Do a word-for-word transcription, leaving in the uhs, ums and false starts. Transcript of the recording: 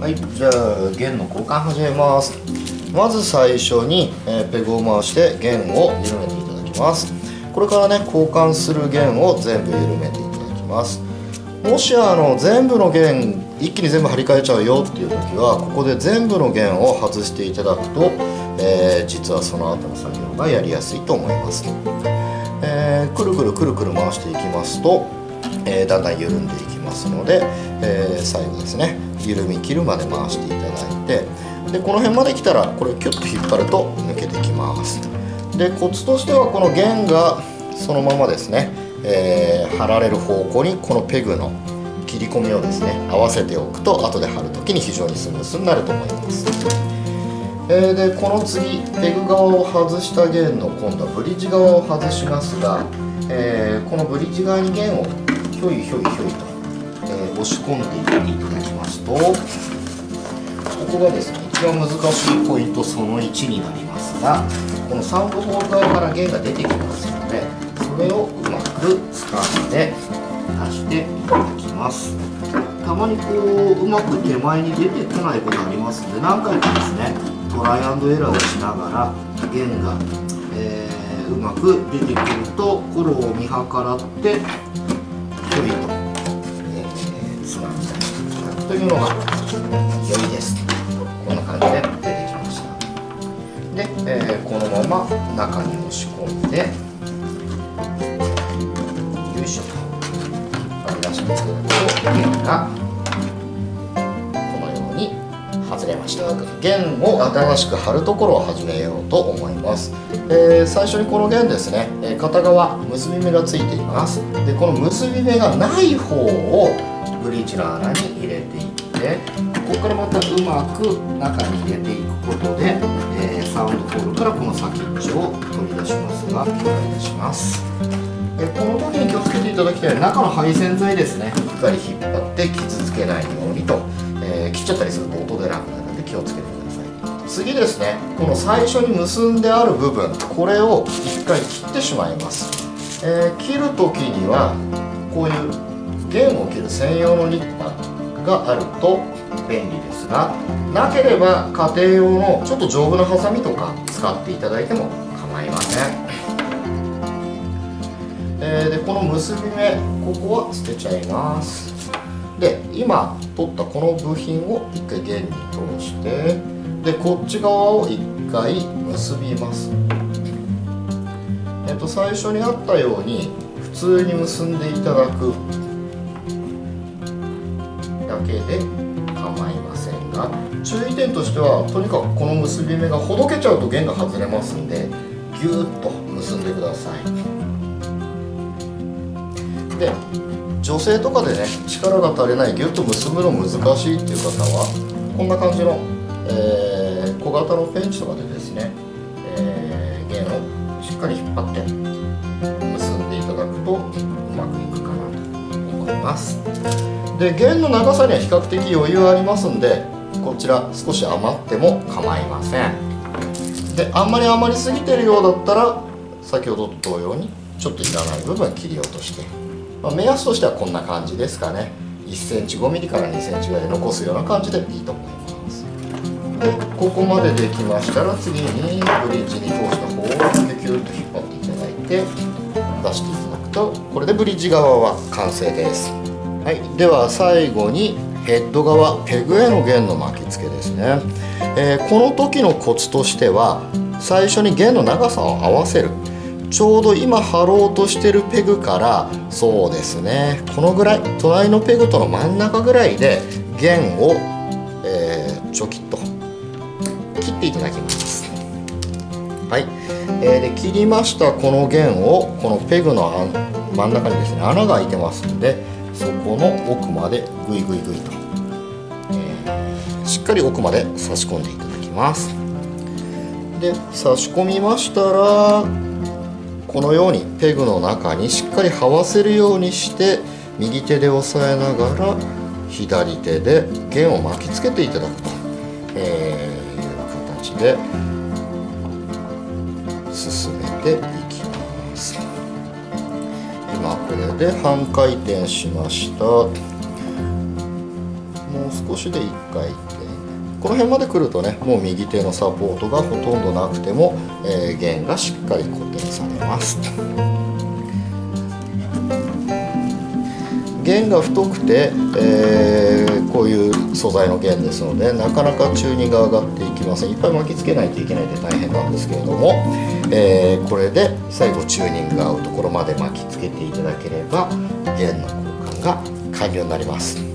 はい、じゃあ弦の交換始めます。まず最初に、えー、ペグを回して弦を緩めていただきます。これからね、交換する弦を全部緩めていただきます。もしあの全部の弦一気に全部張り替えちゃうよっていう時は、ここで全部の弦を外していただくと、えー、実はその後の作業がやりやすいと思います。えー、くるくるくるくる回していきますと、えー、だんだん緩んでいきますので、えー、最後ですね、緩み切るまで回していただいて、でこの辺まで来たらこれをキュッと引っ張ると抜けてきます。でコツとしては、この弦がそのままですね、えー、貼られる方向にこのペグの切り込みをですね合わせておくと、後で貼る時に非常にスムースになると思います。えー、でこの次、ペグ側を外した弦の今度はブリッジ側を外しますが、えー、このブリッジ側に弦をひょいひょいひょいと、えー、押し込んでいっていただきますと、ここがですね一番難しいポイントそのいちになりますが、このサウンドホール側から弦が出てきますので、それをうまく掴んで出していただきます。たまにこううまく手前に出てこないことありますので、何回かですねトライアンドエラーをしながら弦が、えー、うまく出てくると、これを見計らって距離と、えー、つまみたいというのが良いです。こんな感じで出てきました。で、えー、このまま中に押し込んで、よいしょと出していくと、弦がこのように外れました。弦を新しく貼るところを始めようと思います。えー、最初にこの弦ですね、片側結び目がついています。でこの結び目がない方をブリッジの穴に入れていって、ここからまたうまく中に入れていくことで、えー、サウンドホールからこの先っちょを取り出しますが、取り出します。この時に気をつけていただきたい中の配線材ですね、しっかり引っ張って傷つけないようにと、えー、切っちゃったりすると音出なくなるので気をつけてください。次ですね、この最初に結んである部分、これを一回切ってしまいます。えー、切る時にはこういう弦を切る専用のニッパーがあると便利ですが、なければ家庭用のちょっと丈夫なハサミとか使っていただいても構いません。でこの結び目、ここは捨てちゃいます。で今取ったこの部品を一回弦に通して、でこっち側を一回結びます。えっと最初にあったように普通に結んでいただくだけで構いませんが、注意点としては、とにかくこの結び目がほどけちゃうと弦が外れますんで、ぎゅーっと結んでください。で女性とかでね、力が足りない、ギュッと結ぶの難しいっていう方は、こんな感じの、えー、小型のペンチとかでですね、えー、弦をしっかり引っ張って結んでいただくとうまくいくかなと思います。で弦の長さには比較的余裕ありますんで、こちら少し余っても構いません。であんまり余りすぎてるようだったら、先ほどと同様にちょっといらない部分切り落として、まあ目安としてはこんな感じですかね。いっセンチ、ごミリからにセンチぐらい残すような感じでいいと思います。でここまでできましたら、次にブリッジに通した方をキュッと引っ張っていただいて出していただくと、これでブリッジ側は完成です。はい、では最後にヘッド側、ペグへの弦の巻き付けですね。えー、この時のコツとしては、最初に弦の長さを合わせる、ちょうど今貼ろうとしてるペグから、そうですね、このぐらい、隣のペグとの真ん中ぐらいで弦を、えー、ちょきっと切っていただきます。はい、えー、で切りました。この弦をこのペグの真ん中にですね穴が開いてますんで、そこの奥までグイグイグイと、えー、しっかり奥まで差し込んでいただきます。で差し込みましたら、このようにペグの中にしっかり這わせるようにして、右手で押さえながら左手で弦を巻きつけていただくと、えー、いう形で進めていきます。今これで半回転しました。もう少しでいっかい行って、この辺まで来るとね、もう右手のサポートがほとんどなくても、えー、弦がしっかり固定されます。弦が太くて、えー、こういう素材の弦ですので、なかなかチューニングが上がっていきません。いっぱい巻きつけないといけないんで大変なんですけれども、えー、これで最後チューニングが合うところまで巻きつけていただければ、弦の交換が完了になります。